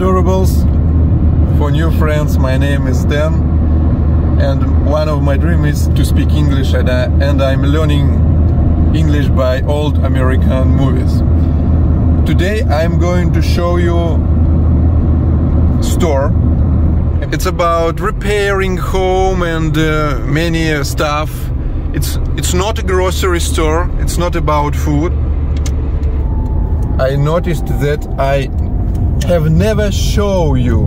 durables. For new friends, my name is Dan, and one of my dreams is to speak English, and I'm learning English by old American movies. Today I'm going to show you a store. It's about repairing home and many stuff. It's not a grocery store, it's not about food. I noticed that I have never shown you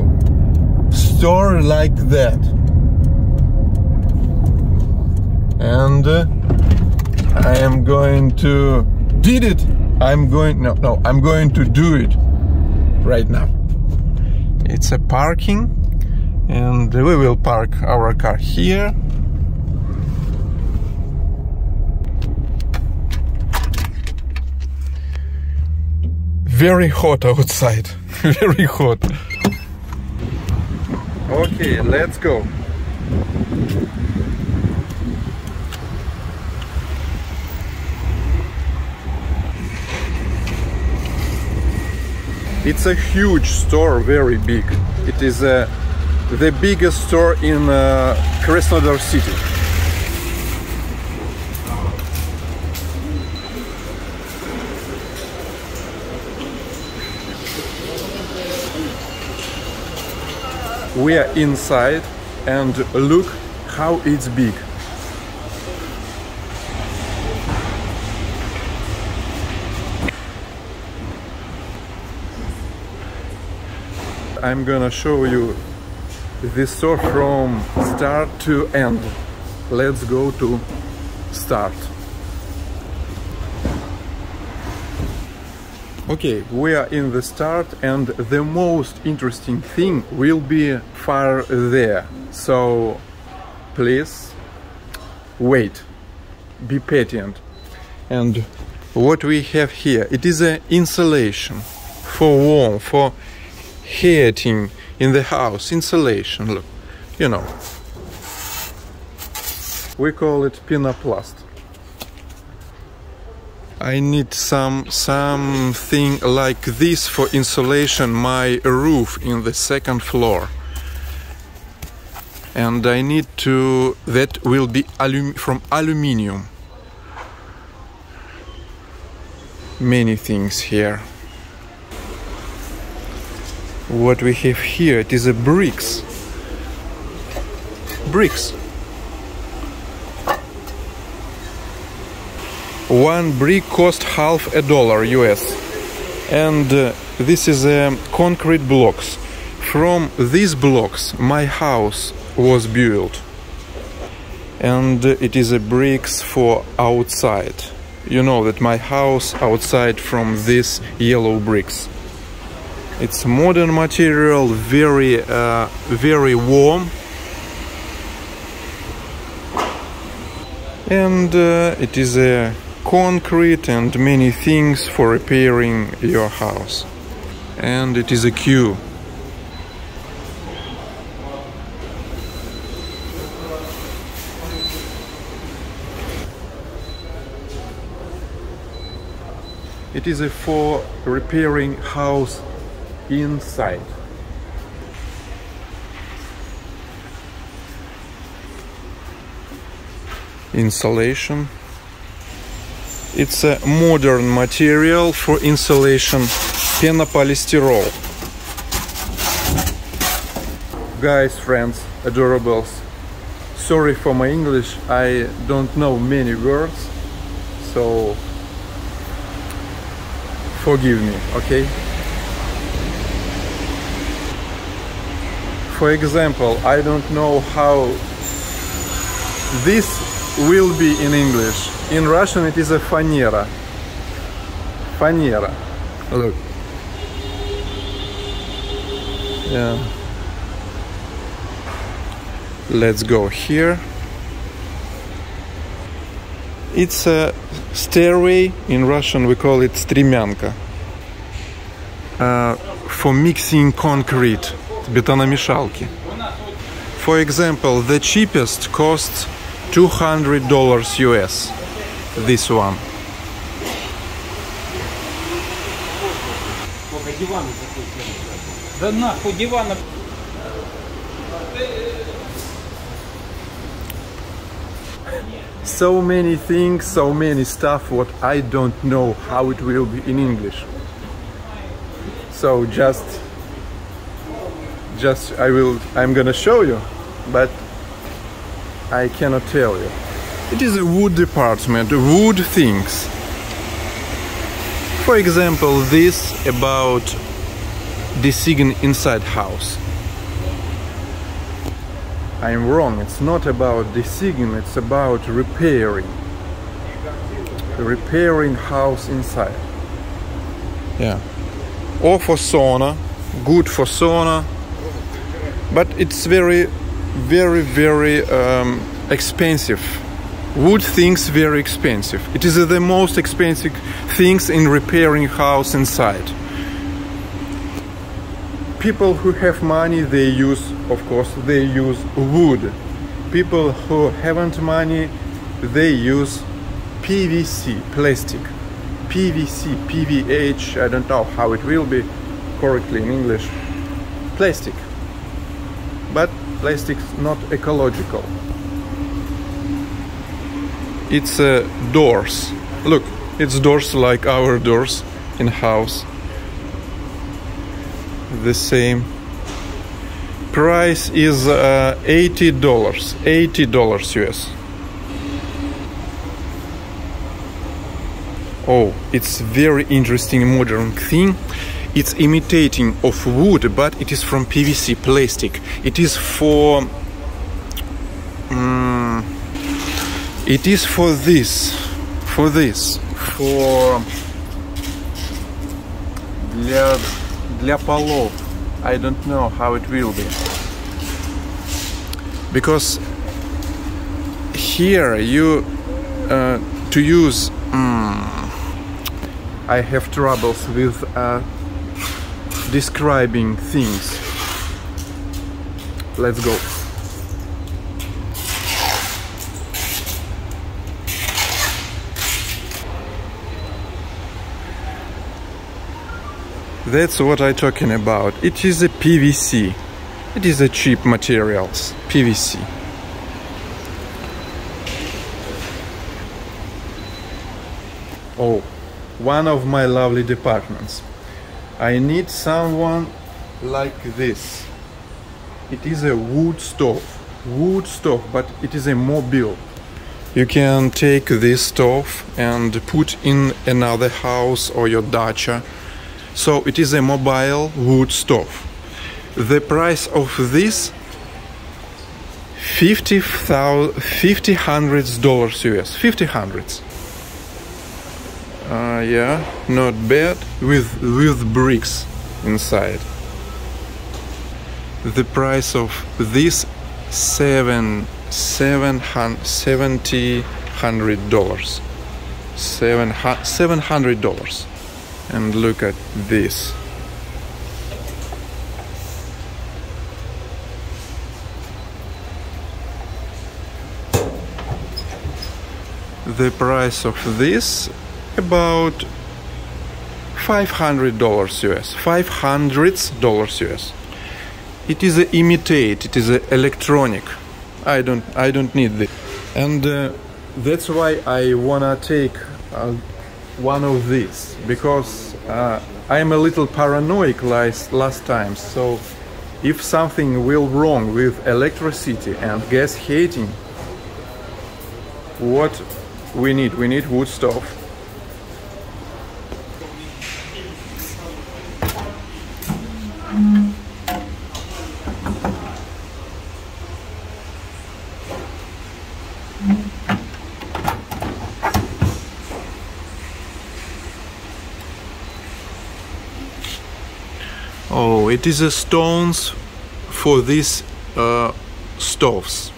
store like that. And I am going to did it. I'm going to do it right now. It's a parking, and we will park our car here. Very hot outside, very hot. Okay, let's go. It's a huge store, very big. It is the biggest store in Krasnodar city. We are inside, and look how it's big. I'm gonna show you this store from start to end. Let's go to start. Okay, we are in the start, and the most interesting thing will be far there. So please wait, be patient. And what we have here, it is an insulation for warm, for heating in the house, insulation, look, you know. We call it pinoplast. I need something like this for insulation my roof in the second floor. And I need to, that will be from aluminium. Many things here. What we have here, it is a bricks. One brick cost $half a dollar US, and this is concrete blocks. From these blocks my house was built, and it is a bricks for outside. You know that my house outside from these yellow bricks. It's modern material, very warm, and it is a concrete and many things for repairing your house. And it is a queue. It is for repairing house inside. Insulation. It's a modern material for insulation, penopolystyrol. Guys, friends, adorables, sorry for my English, I don't know many words, so forgive me, okay? For example, I don't know how this will be in English. In Russian it is a fanera. Fanera. Look. Yeah. Let's go here. It's a stairway. In Russian we call it Stremianca. For mixing concrete. Бетономешалки. For example, the cheapest costs $200 US. This one. Сколько дивана за какую тему? Да нахуй дивана. So many things, so many stuff, what I don't know how it will be in English. So just I'm gonna show you, but I cannot tell you. It is a wood department, wood things. For example, this about design inside house. I'm wrong, it's not about design, it's about repairing. Repairing house inside. Yeah. Or for sauna, good for sauna. But it's very, very, very expensive. Wood things very expensive. It is the most expensive things in repairing house inside. People who have money, they use, of course, they use wood. People who haven't money, they use PVC, plastic. PVC, PVH, I don't know how it will be correctly in English. Plastic. But plastic's not ecological. It's doors. Look, it's doors like our doors in house. The same. Price is $80. $80 US. Oh, it's very interesting modern thing. It's imitating of wood, but it is from PVC plastic. It is for. It is for this, for для полов. I don't know how it will be. Because here you to use. I have troubles with describing things. Let's go. That's what I'm talking about. It is a PVC. It is a cheap materials. PVC. Oh, one of my lovely departments. I need someone like this. It is a wood stove. Wood stove, but it is a mobile. You can take this stove and put in another house or your dacha. So it is a mobile wood stove. The price of this $50 US. 50 hundreds. Yeah, not bad. With bricks inside. The price of this $700. $700. And look at this. The price of this about $500 US. $500 US. It is a imitate. It is a electronic. I don't need this. And that's why I wanna take. One of these, because I'm a little paranoid last time, so if something will wrong with electricity and gas heating, what we need? We need wood stove. Oh, it is a stones for these stoves.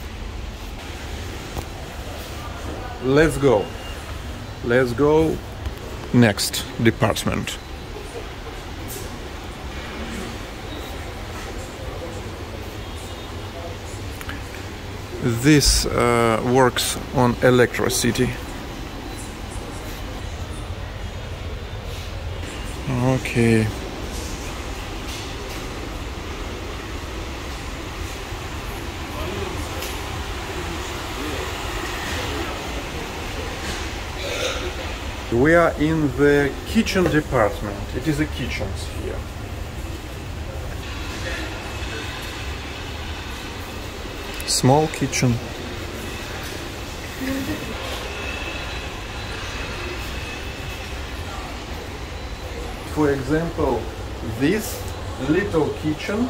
Let's go. Let's go next department. This works on electricity. Okay. We are in the kitchen department. It is a kitchen here. Small kitchen. For example, this little kitchen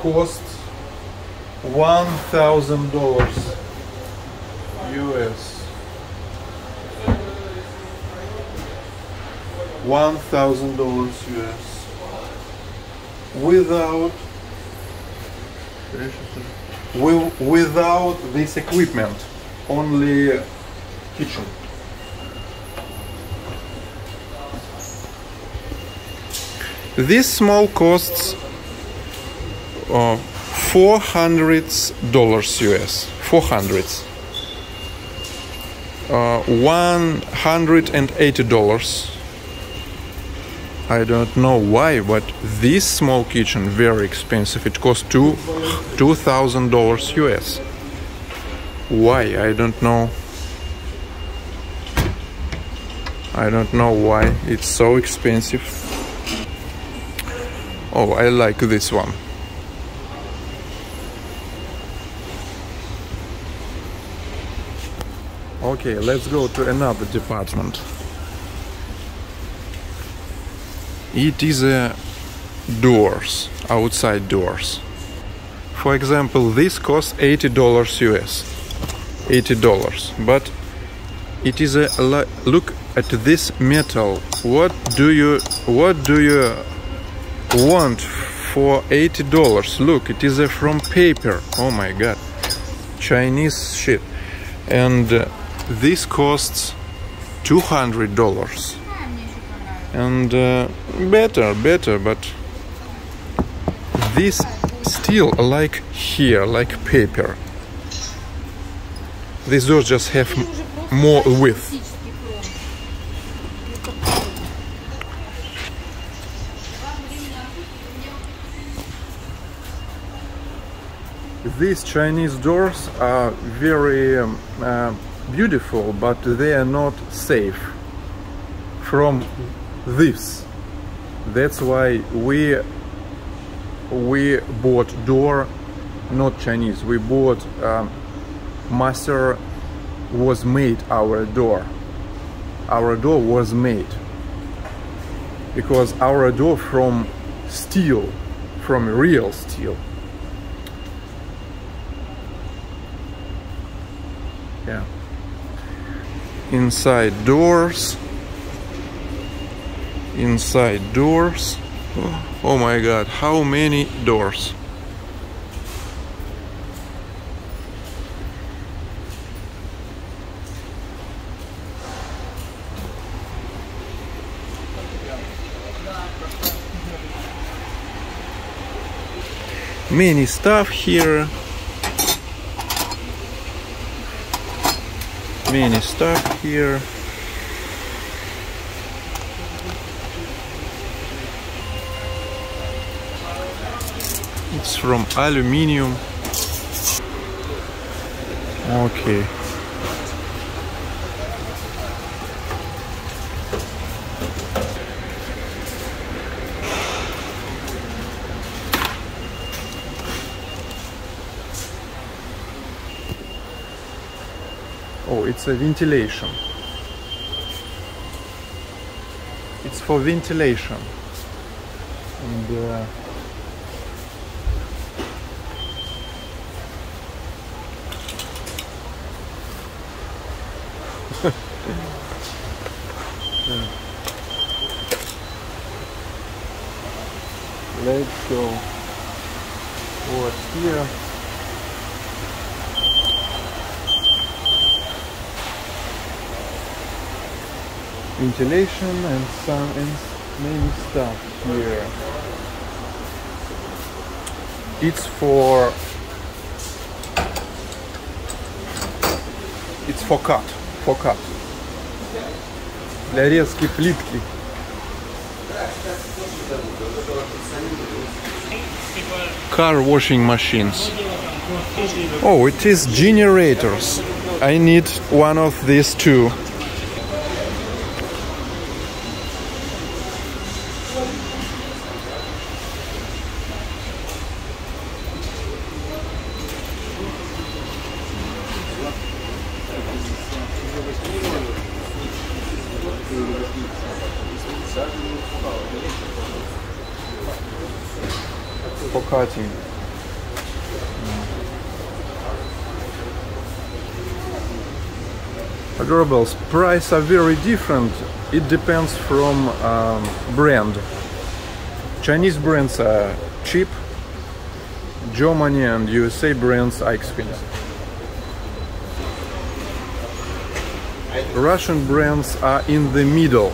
costs $1,000 US. $1,000 US without this equipment, only kitchen. This small costs $400 US. 400. $180. I don't know why, but this small kitchen very expensive. It costs $2,000 US. Why? I don't know. I don't know why it's so expensive. Oh, I like this one. Okay, let's go to another department. It is doors, outside doors. For example, this costs $80 US. $80. But it is a look at this metal. What do you want for $80? Look, it is from paper. Oh my god, Chinese shit. And this costs $200. And better, but this still like here, like paper. These doors just have more width. These Chinese doors are very beautiful, but they are not safe from this. That's why we bought door, not Chinese. We bought master was made our door. Our door was made because our door from steel, from real steel. Yeah. Inside doors. Inside doors. Oh my god, how many doors? Many stuff here. Many stuff here. It's from aluminium. Okay. Oh, it's a ventilation. It's for ventilation. And, let's go over here. Ventilation and some and many stuff here. It's for cut. For cut. Для резки плитки. Car washing machines. Oh, it is generators. I need one of these two. For cutting. Adorables, price are very different, it depends from brand. Chinese brands are cheap, Germany and USA brands are expensive. Russian brands are in the middle.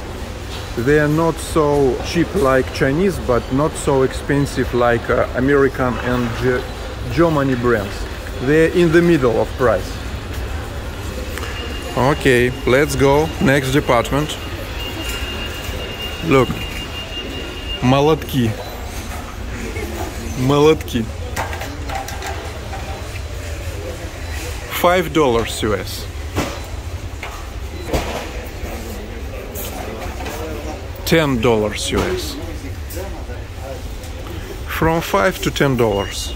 They are not so cheap like Chinese, but not so expensive like American and Germany brands. They are in the middle of price. Okay, let's go next department. Look, молотки. Молотки. $5 US. $10 US. From $5 to $10.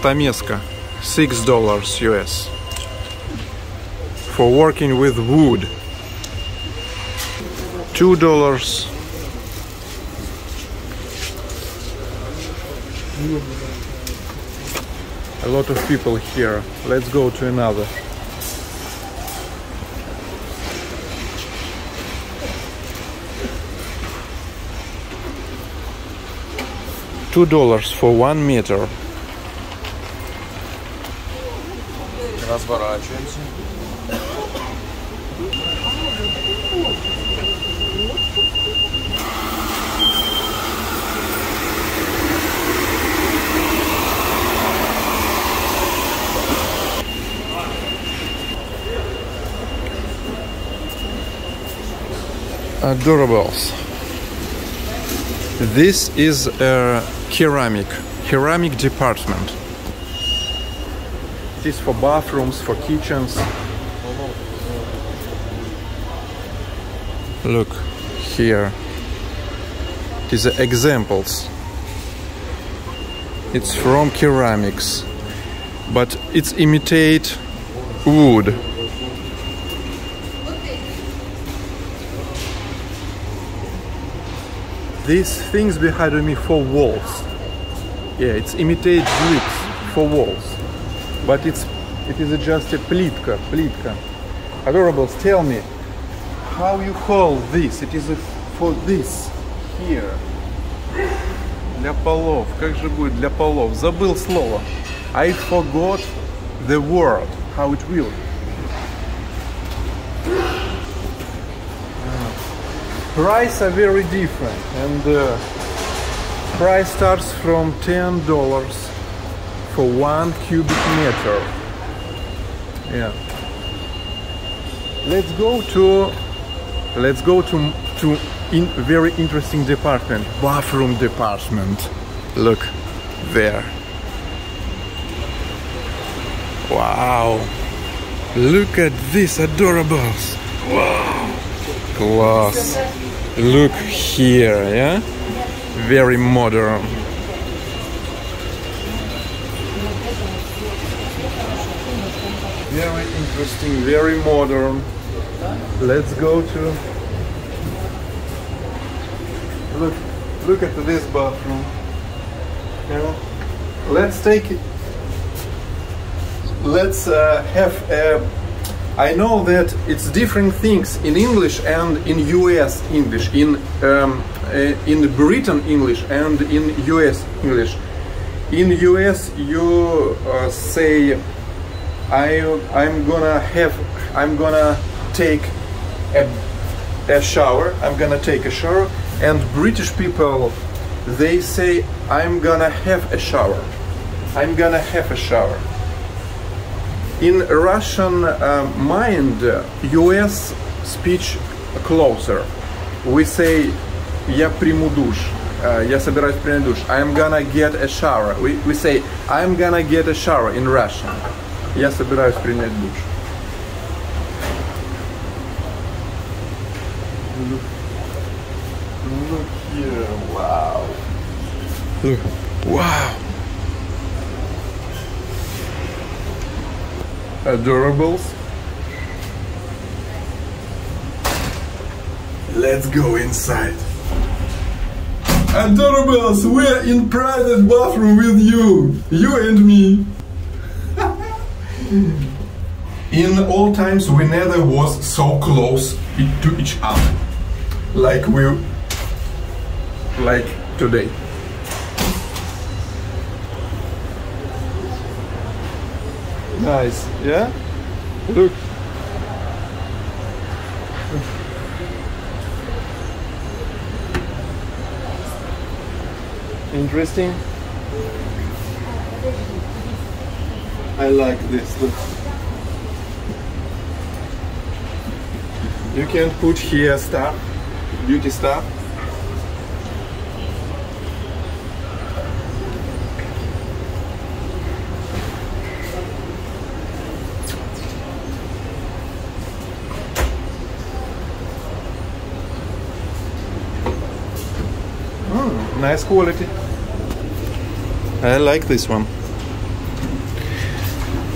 Stamieska, $6 US. For working with wood, $2. A lot of people here. Let's go to another. $2 for 1 meter. Adorables. This is a ceramic department. It is for bathrooms, for kitchens. Look here. It is examples. It's from ceramics, but it's imitate wood. These things behind me for walls. Yeah, it's imitate bricks for walls. But it is just a plitka. Adorables, tell me how you call this. It is for this here. Для полов. Как же будет для полов? Забыл слово. I forgot the word. How it will. Prices are very different, and price starts from $10 for 1 cubic meter. Yeah. Let's go to in very interesting department, bathroom department. Look there. Wow. Look at these adorables. Wow. Class. Look here, yeah? Very modern. Very interesting, very modern. Let's go to... Look at this bathroom. Yeah. Let's take it... Let's have a... I know that it's different things in English and in US English, in Britain English and in US English. In US you say I'm gonna take a shower, and British people they say I'm gonna have a shower. In Russian mind, US speech closer. We say, я приму душ. Я собираюсь принять душ. I'm gonna get a shower. We say I'm gonna get a shower in Russian. Я собираюсь принять душ. Look here, wow. Look, wow. Adorables. Let's go inside. Adorables, we're in private bathroom with you. You and me. In all times we never was so close to each other. Like today. Nice, yeah? Look. Interesting. I like this, look. You can put here stuff, beauty stuff. Nice quality. I like this one.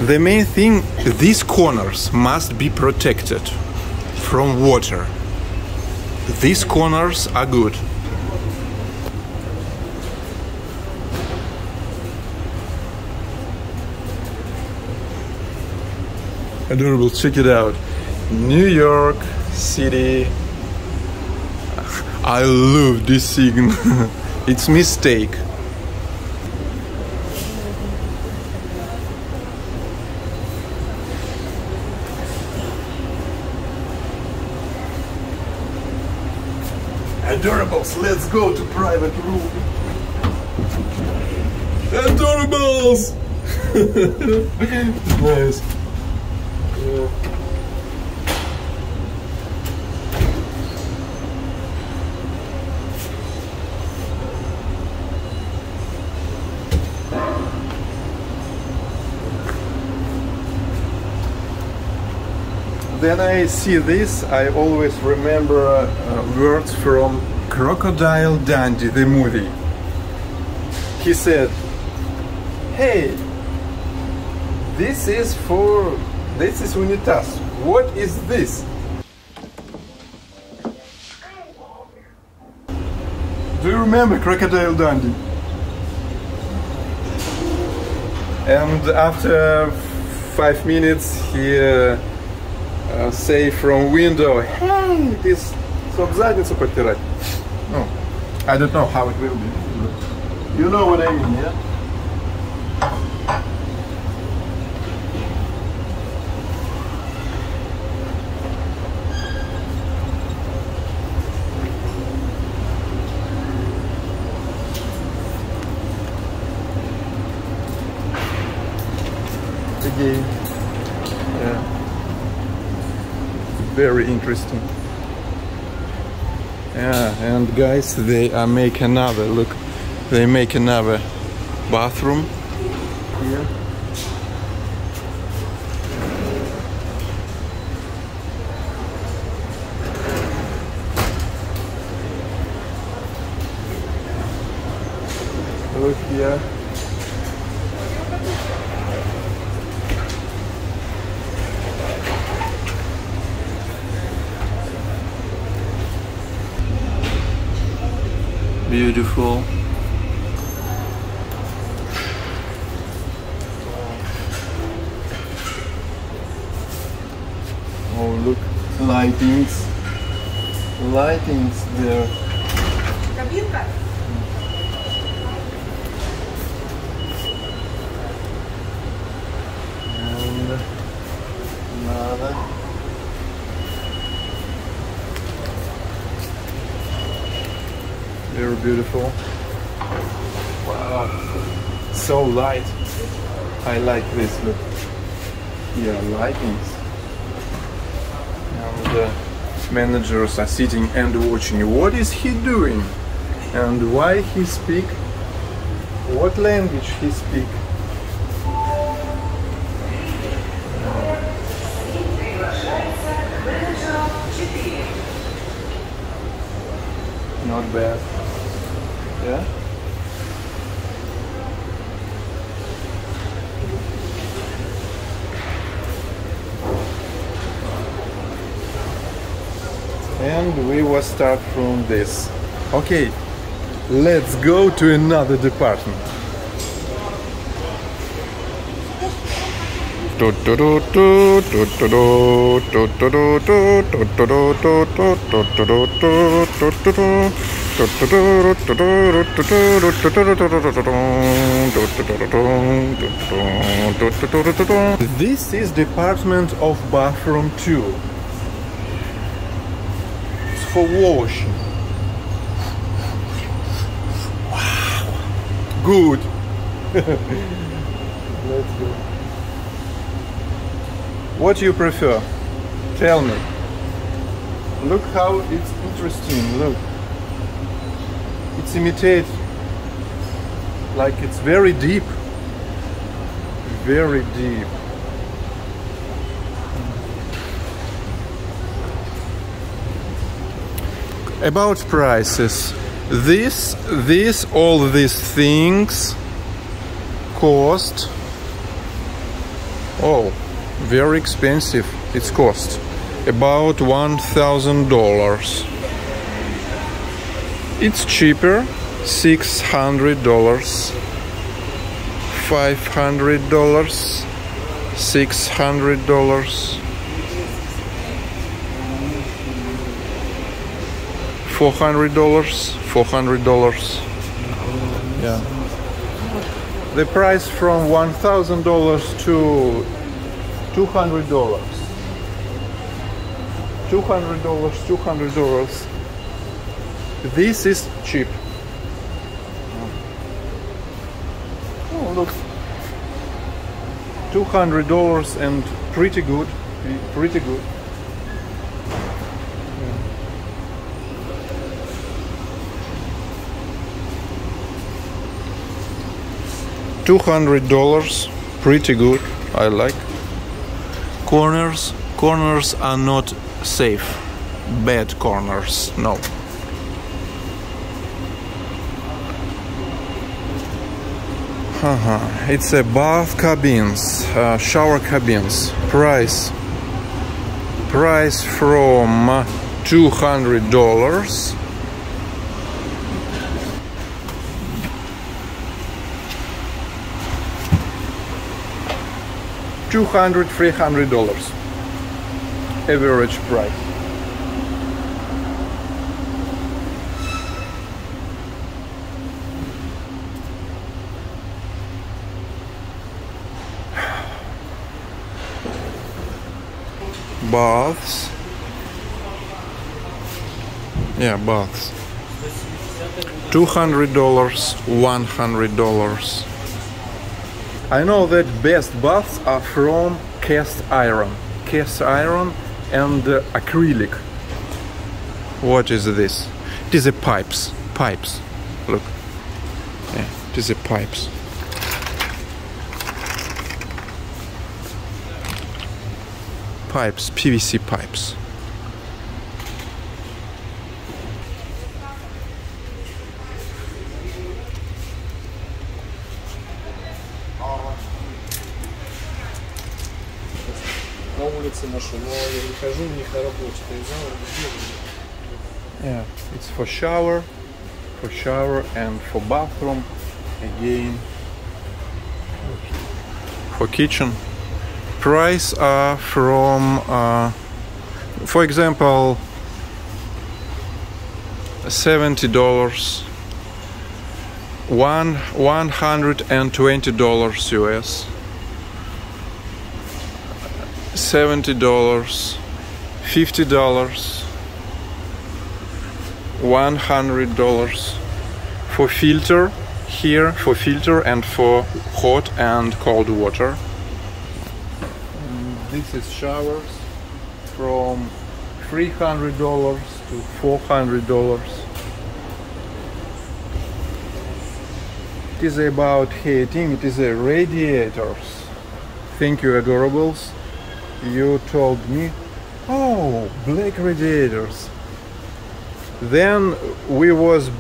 The main thing, these corners must be protected from water. These corners are good. Adorable, check it out. New York City. I love this sign. It's mistake. Adorables, let's go to private room. Adorables! Nice. Yeah. When I see this, I always remember words from Crocodile Dundee, the movie. He said, "Hey, this is unitas. What is this?" Do you remember Crocodile Dundee? And after 5 minutes, he. Say from window, hey, this Sobzadnitsa потирать. No, I don't know how it will be. You know what I mean, yeah? Again. Yeah. Very interesting. Yeah, and guys, they make another look. They make another bathroom here. Look here. Beautiful. Oh, look, lightings there. And another. They're beautiful. Wow, so light. I like this look. Yeah, lightings. And the managers are sitting and watching. What is he doing? and why he speak, what language he speak. Not bad, yeah? And we will start from this. Okay, let's go to another department. This is department of bathroom 2. For washing. Wow, good. Let's go. What you prefer? Tell me. Look how it's interesting. Look, it's imitate. Like it's very deep. Very deep. About prices, all these things cost, oh, very expensive, it's cost about $1,000. It's cheaper, $600, $500, $600. $400. Yeah. The price from $1,000 to $200. $200. This is cheap. Oh, look. $200 and pretty good. Pretty good. $200, pretty good, I like. Corners are not safe, bad corners, no. It's a bath cabins, shower cabins. Price from $200. $200–$300 average price. Baths. Yeah, baths. $200, $100. I know that best baths are from cast iron and acrylic. What is this? It is a pipes. Look, yeah, it is a pipes. Pipes, PVC pipes. Yeah, it's for shower and for bathroom, again for kitchen. Price are from, for example, $70, $120 US. $70, $50, $100 for filter here, for filter and for hot and cold water. This is showers from $300 to $400. is about heating, it is a radiators. Thank you, adorables. You told me, oh, black radiators. Then we was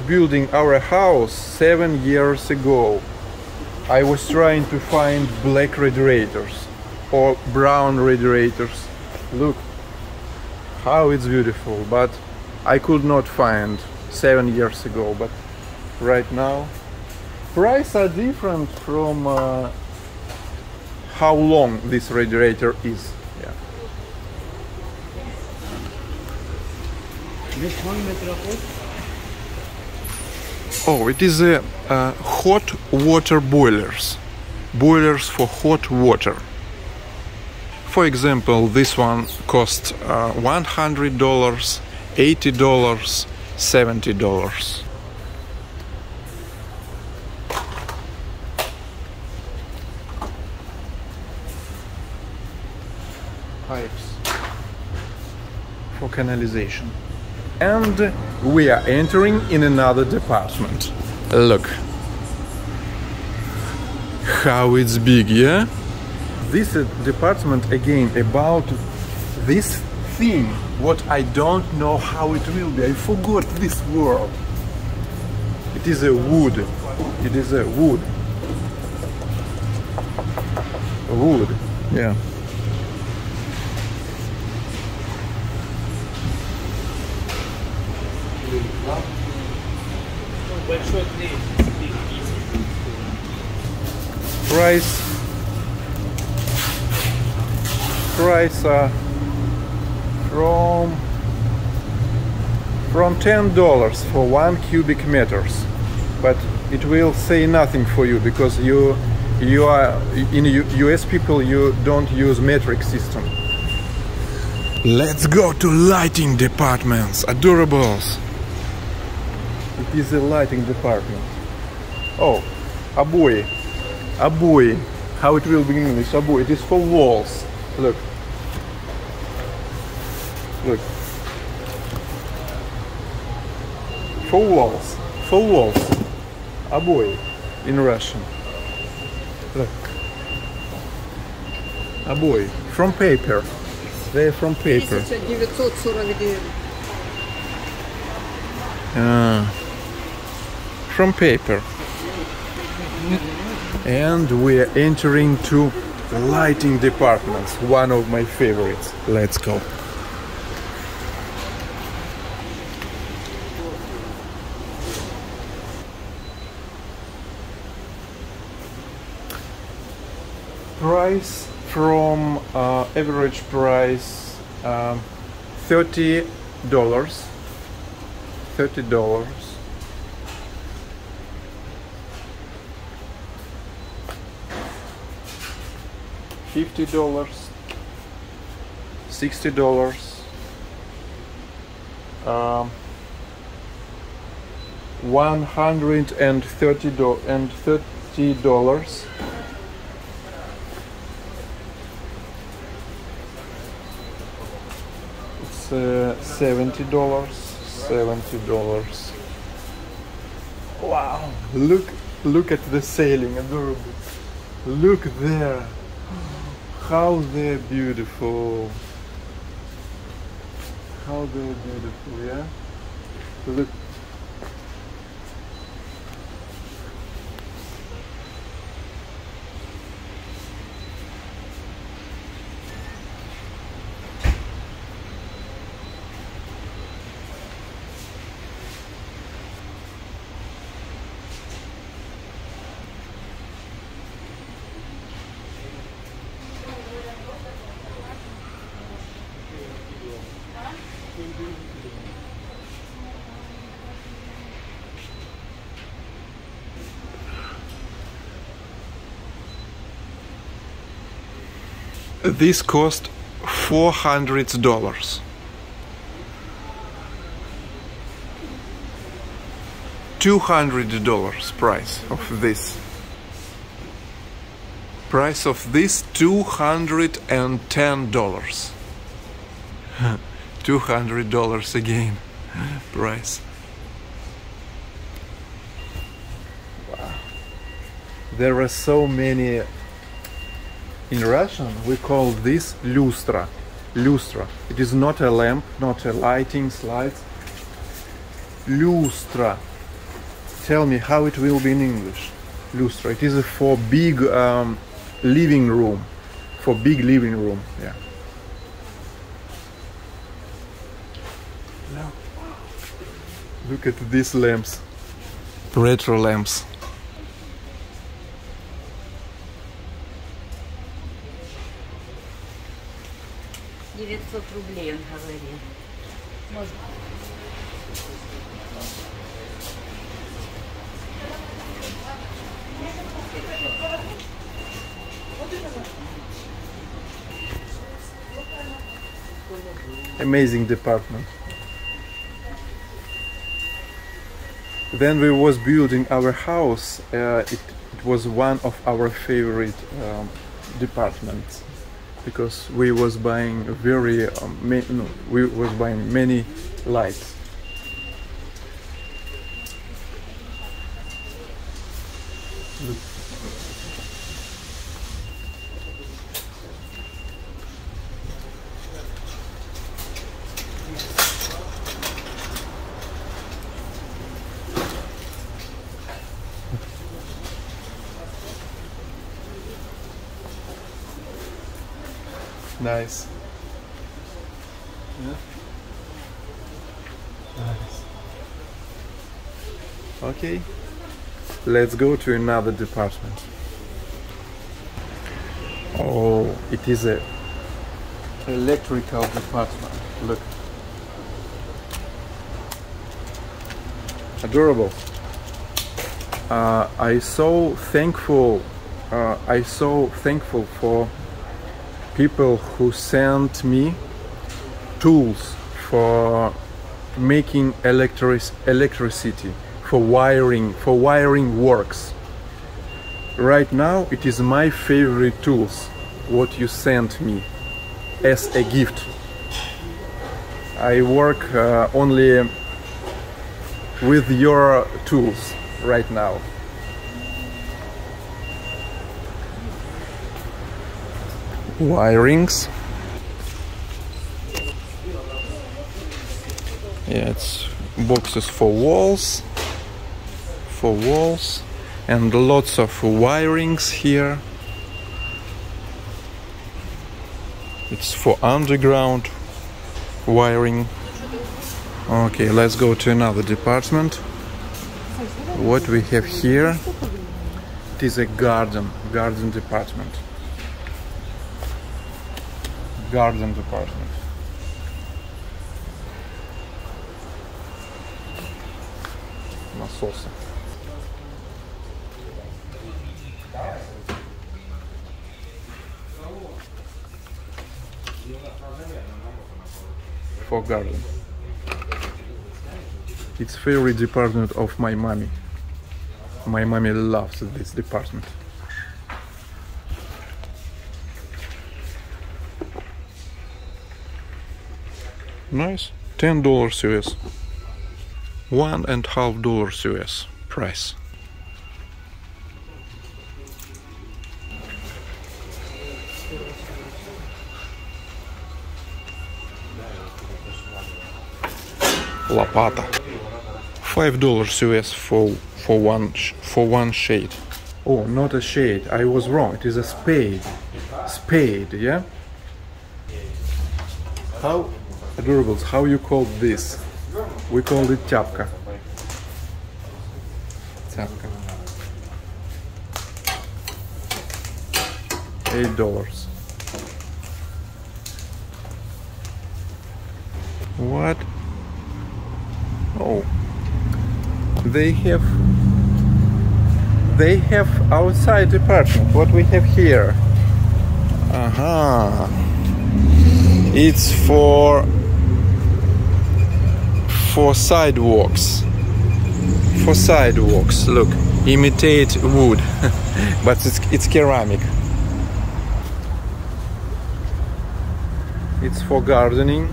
building our house 7 years ago. I was trying to find black radiators or brown radiators. Look how it's beautiful, but I could not find 7 years ago. But right now prices are different from how long this radiator is. Yeah. Oh, it is a hot water boilers for hot water. For example, this one costs $100, $80, $70. Pipes for canalization. And we are entering in another department. Look how it's big, yeah? This department again about this thing, what I don't know how it will be. I forgot this word. It is a wood. It is a wood. Wood, yeah. Price are from $10 for 1 cubic meters, but it will say nothing for you because you are in US people, you don't use metric system. Let's go to lighting departments, adorables. It is a lighting department. Oh, oboi. Oboi. How it will be in English? Oboi. It is for walls. Look. Look. For walls. For walls. Oboi in Russian. Look. Oboi. From paper. They are from paper. From paper. And we are entering to lighting departments, one of my favorites. Let's go. Price from average price $30. $30. $50, $60, $130, it's $70, $70. Wow! Look at the sailing, adorable. Look there. How they're beautiful. How they're beautiful, yeah? Look. This cost $400. 200 price of this. Price of this $210. $200 again price. There are so many. In Russian we call this lustra. Lustra. It is not a lamp, not a lighting slides. Lustra. Tell me how it will be in English. Lustra. It is for big living room. For big living room. Yeah. Now, look at these lamps. Retro lamps. $900, он говорит. Можно. Amazing department. Then we was building our house. It was one of our favorite departments, because we was buying very we was buying many lights. Look. Nice. Yeah. Nice. Okay, let's go to another department. Oh, it is a electrical department. Look, adorable. I so thankful for people who sent me tools for making electricity, for wiring works. Right now it is my favorite tools what you sent me as a gift. I work only with your tools right now. Wirings. Yeah, it's boxes for walls, and lots of wirings here. It's for underground wiring. Okay, let's go to another department. What we have here? It is a garden department. Garden department. Насосы. For garden. It's favorite department of my mommy. My mommy loves this department. Nice. $10 US. $1.50 US price. Lopata. $5 US for one shade. Oh, not a shade. I was wrong. It is a spade. Spade, yeah. How? Adorables, how you call this? We call it tapka. Tapka. $8. What? Oh, they have outside department. What we have here? Aha. It's for sidewalks. For sidewalks, look, imitate wood, but it's ceramic. It's for gardening.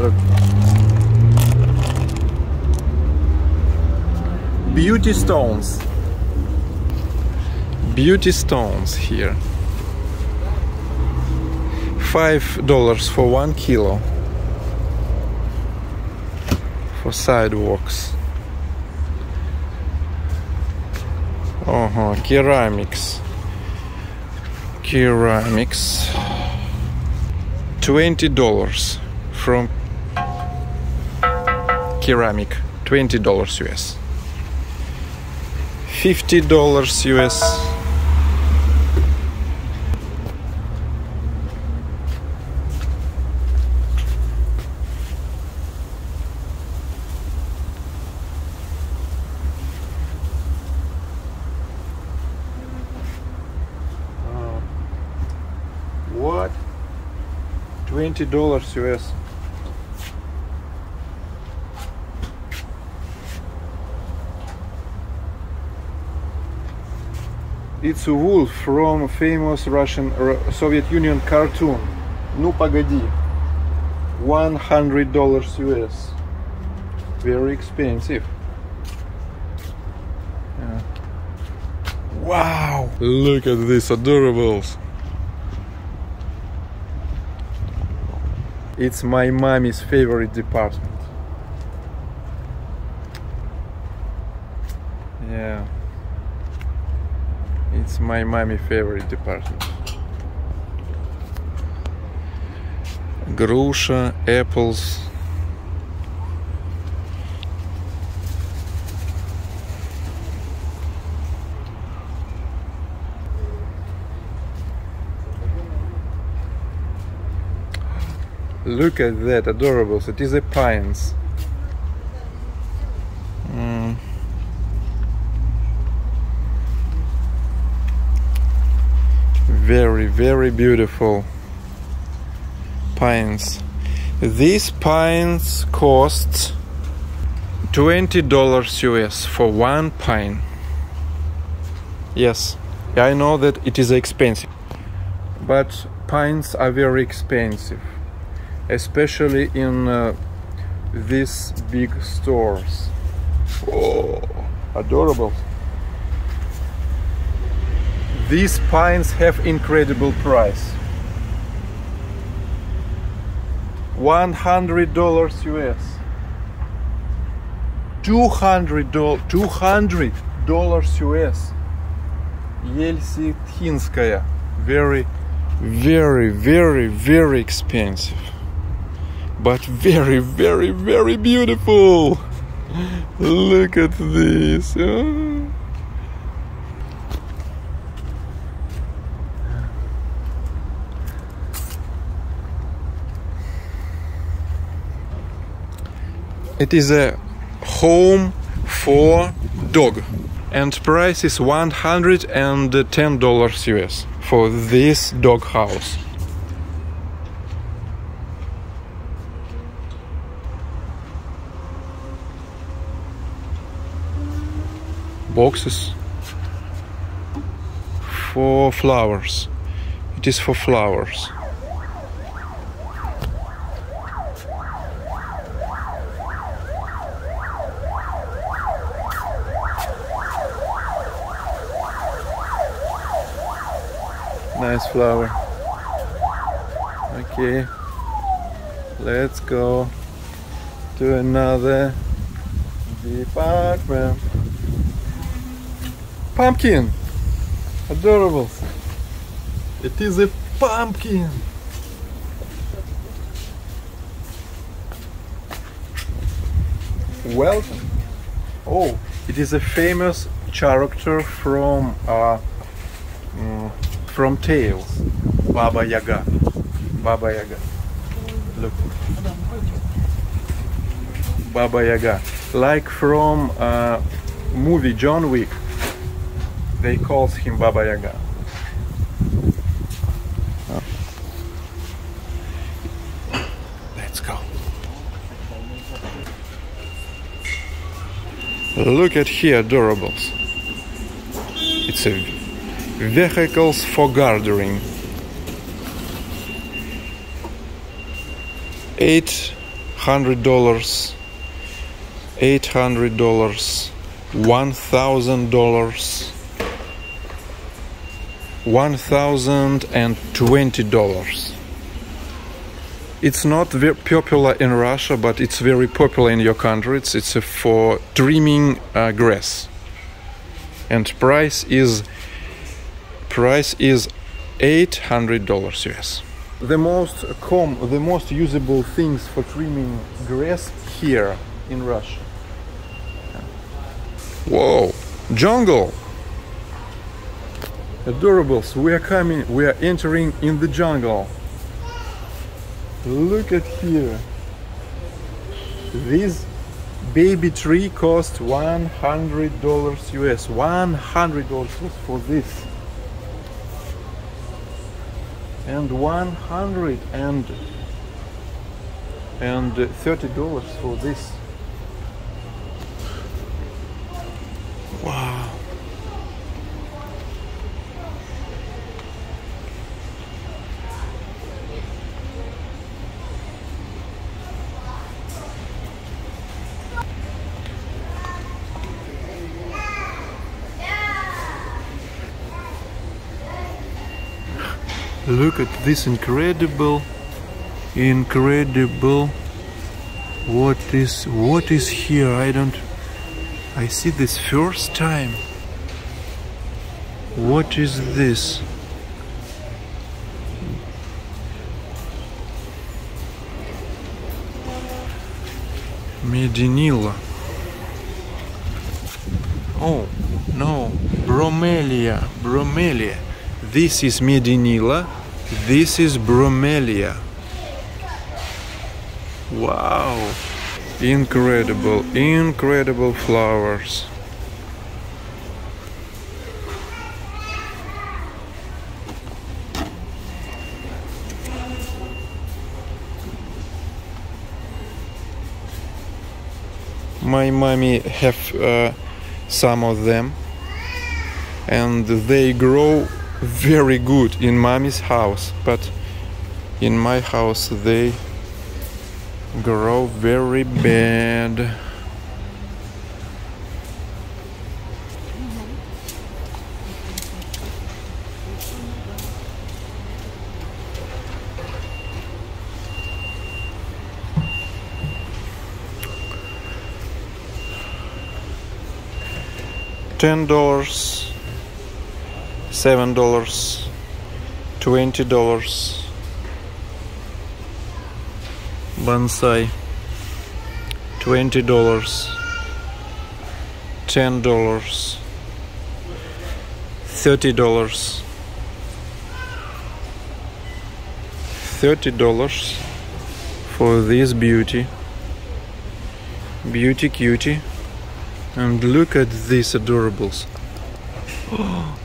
Look. Beauty stones. beauty stones here. $5 for 1 kilo for sidewalks. Ceramics. Ceramics. $20 from ceramic. $20 US. $50 US. $20 US. It's a wolf from famous Russian Soviet Union cartoon Nu Pagadi. $100 US. Very expensive. Yeah. Wow! Look at these adorables. It's my mommy's favorite department. Yeah. It's my mommy's favorite department. Grusha, apples. Look at that, adorables. It is a pines. Very, very beautiful pines. These pines cost $20 US for one pine. Yes, I know that it is expensive, but pines are very expensive. Especially in these big stores. Oh, adorable. These pines have incredible price. $100 US. $200 US. Yeltsinskaya. Very, very, very, very expensive. But very, very, very beautiful. Look at this. Oh. It is a home for dog, and price is $110 US for this dog house. Boxes for flowers. It is for flowers. Nice flower. Okay, let's go to another department. Pumpkin! Adorable! It is a pumpkin! Welcome! Oh, it is a famous character from Tales. Baba Yaga. Baba Yaga. Look. Baba Yaga. Like from movie John Wick. They call him Baba Yaga. Let's go. Look at here, adorables. It's a vehicles for gardening. $800, $800, $1,000. $1,020. It's not very popular in Russia, but it's very popular in your country. It's for trimming grass, and price is $800 US. The most usable things for trimming grass here in Russia. Whoa, jungle! Adorables, we are entering in the jungle. Look at here. This baby tree cost $100 US. $100 for this. And $130 for this. Wow. Look at this incredible. What is here? I see this first time. What is this? Medinilla. Oh no, bromelia. This is Medinilla. This is bromelia. Wow! Incredible flowers. My mommy have some of them, and they grow very good in mommy's house, but in my house they grow very bad. $10, $7, $20. Bonsai, $20, $10, $30, $30 for this beauty cutie. And look at these adorables. Oh.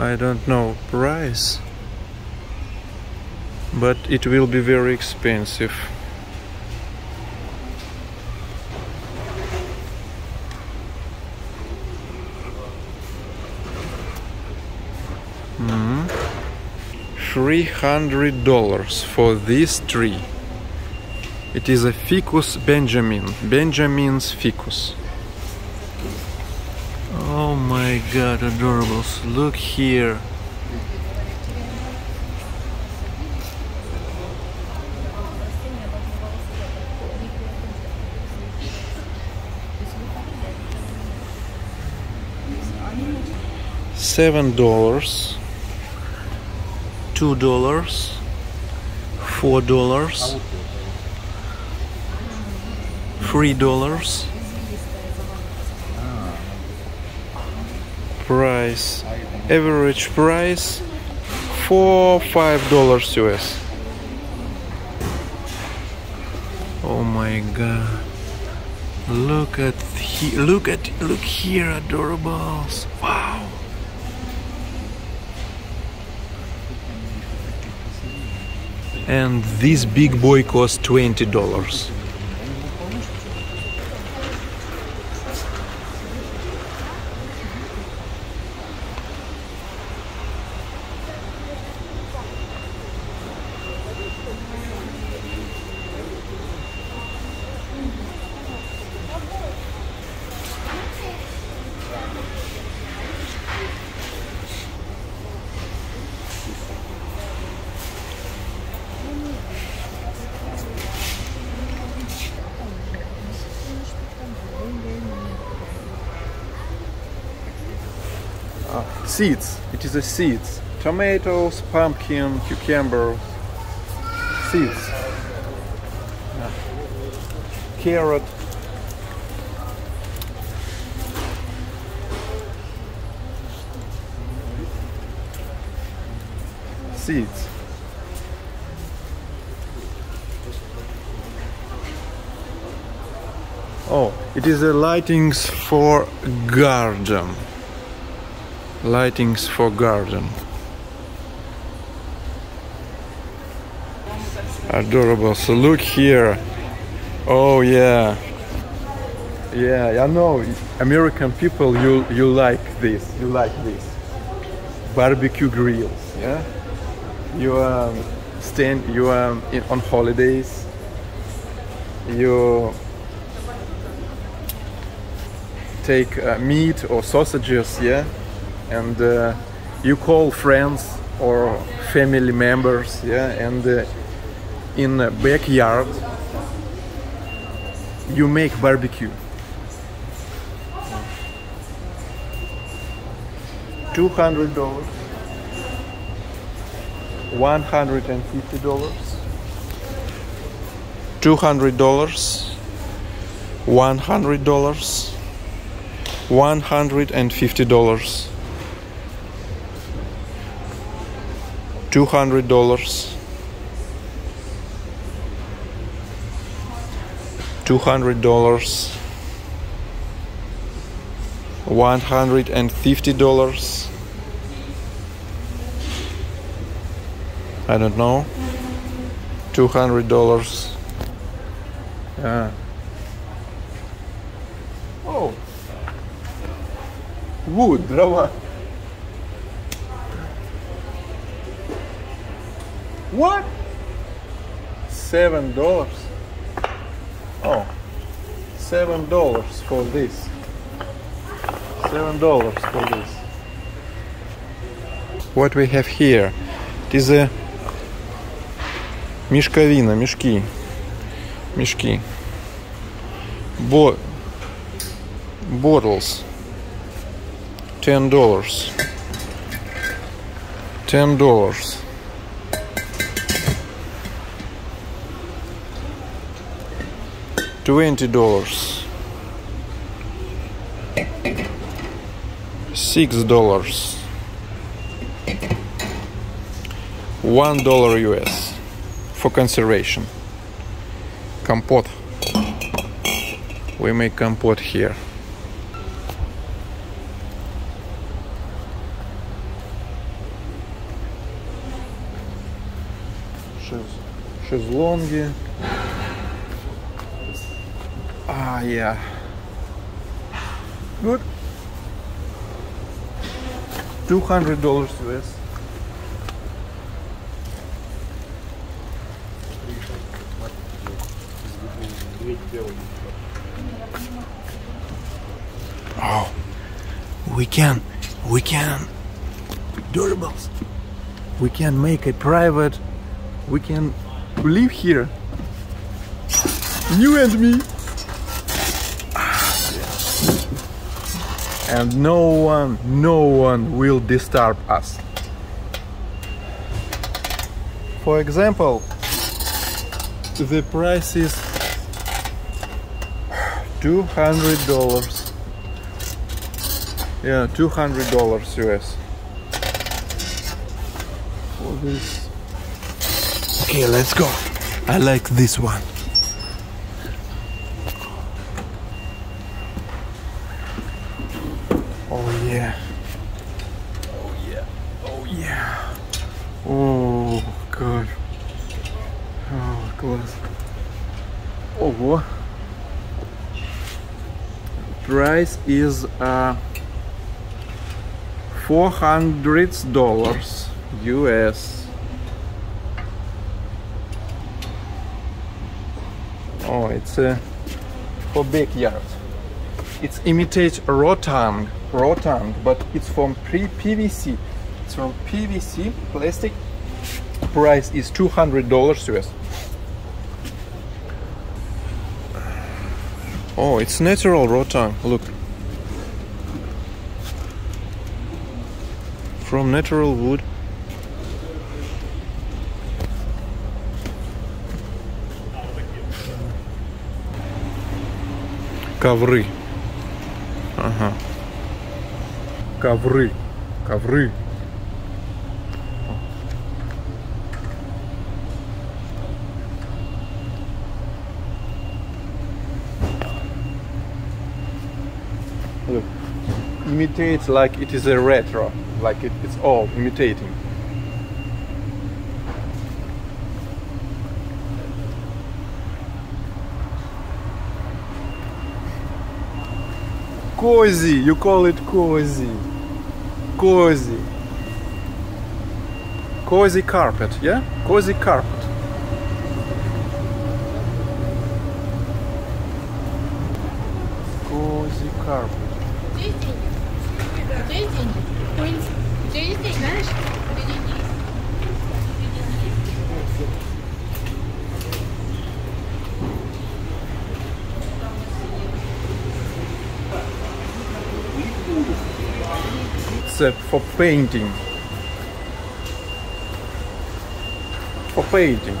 I don't know price, but it will be very expensive. $300 for this tree. It is a ficus Benjamin. Benjamin's ficus. Oh my god, adorables, look here. $7, $2, $4, $3. Price, average price, $4-5 US. Oh my god! Look here, adorables! Wow! And this big boy costs $20. seeds. It is a seeds. Tomatoes, pumpkin, cucumber, seeds. Carrot. Seeds. Oh, it is a lightings for garden. Lightings for garden. Adorable. So look here. Oh yeah. Yeah, I know American people you like this. You like this. Barbecue grills, yeah? You are on holidays. You take meat or sausages, yeah, and you call friends or family members, yeah, and in the backyard you make barbecue. 200 dollars, $150, $200, $100. $150, $200, $200, $150. I don't know. $200. Oh. Wood, дрова. What? $7. Oh, $7 for this. $7 for this. What we have here? It is a meshkovina, meshki, meshki. Bottles. $10. $10. $20. $6. $1 US for conservation. Compote. We make compote here. Шезлонги. Ah, yeah. Good. $200 US. Oh, we can durables. We can make a private. We can. We live here, you and me, and no one will disturb us. For example, the price is $200. Yeah, $200 US. For this. Okay, let's go. I like this one. Oh yeah. Oh yeah. Oh yeah. Oh god. Oh god. Oh what? Price is $400 US. Oh, it's for backyard. It's imitates rotang, but it's from PVC. It's from PVC plastic. Price is $200 US. Oh, it's natural rotang. Look. from natural wood. Ковры. Ага. Ковры. Ковры. Look. Imitates like it is a retro. Like it's all imitating. Cozy, you call it cozy. Cozy. Cozy carpet, yeah? Cozy carpet. Cozy carpet. For painting. For painting.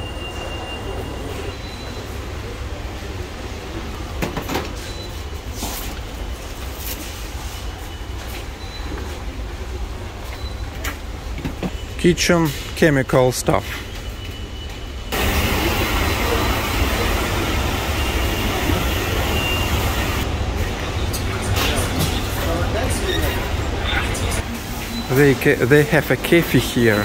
Kitchen chemical stuff. They have a cafe here.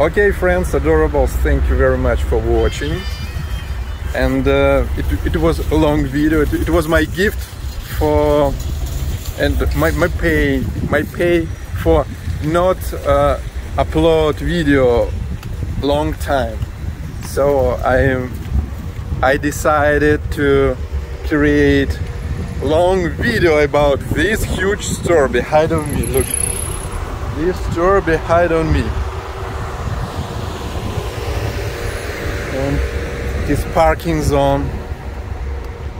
Okay friends, adorables, thank you very much for watching, and it was a long video. It was my gift for, and my pay for not upload video long time. So I decided to create long video about this huge store behind on me. Look, this store behind on me. This parking zone,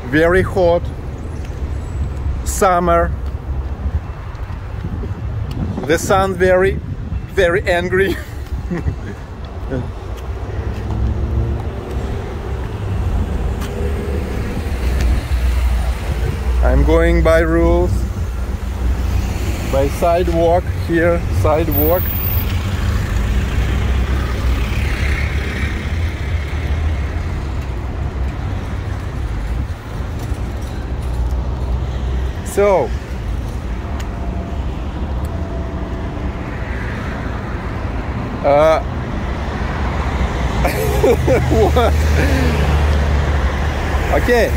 very hot, summer, the sun very, very angry. I'm going by rules, by sidewalk here, sidewalk. So, what? Okay,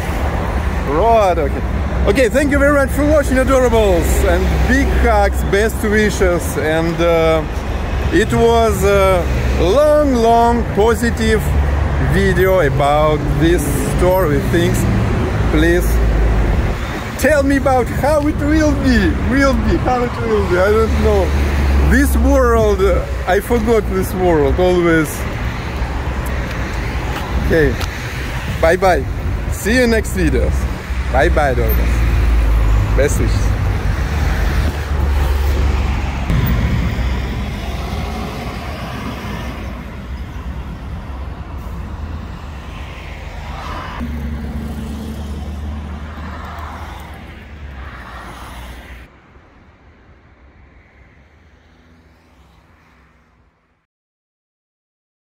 right, okay. Okay, thank you very much for watching, adorables, and big hugs, best wishes, and it was a long, long, positive video about this store with things. Please tell me about how it will be, how it will be, I don't know. This world, I forgot this world, always. Okay, bye-bye. See you next videos. Bye-bye, Douglas. Best wishes.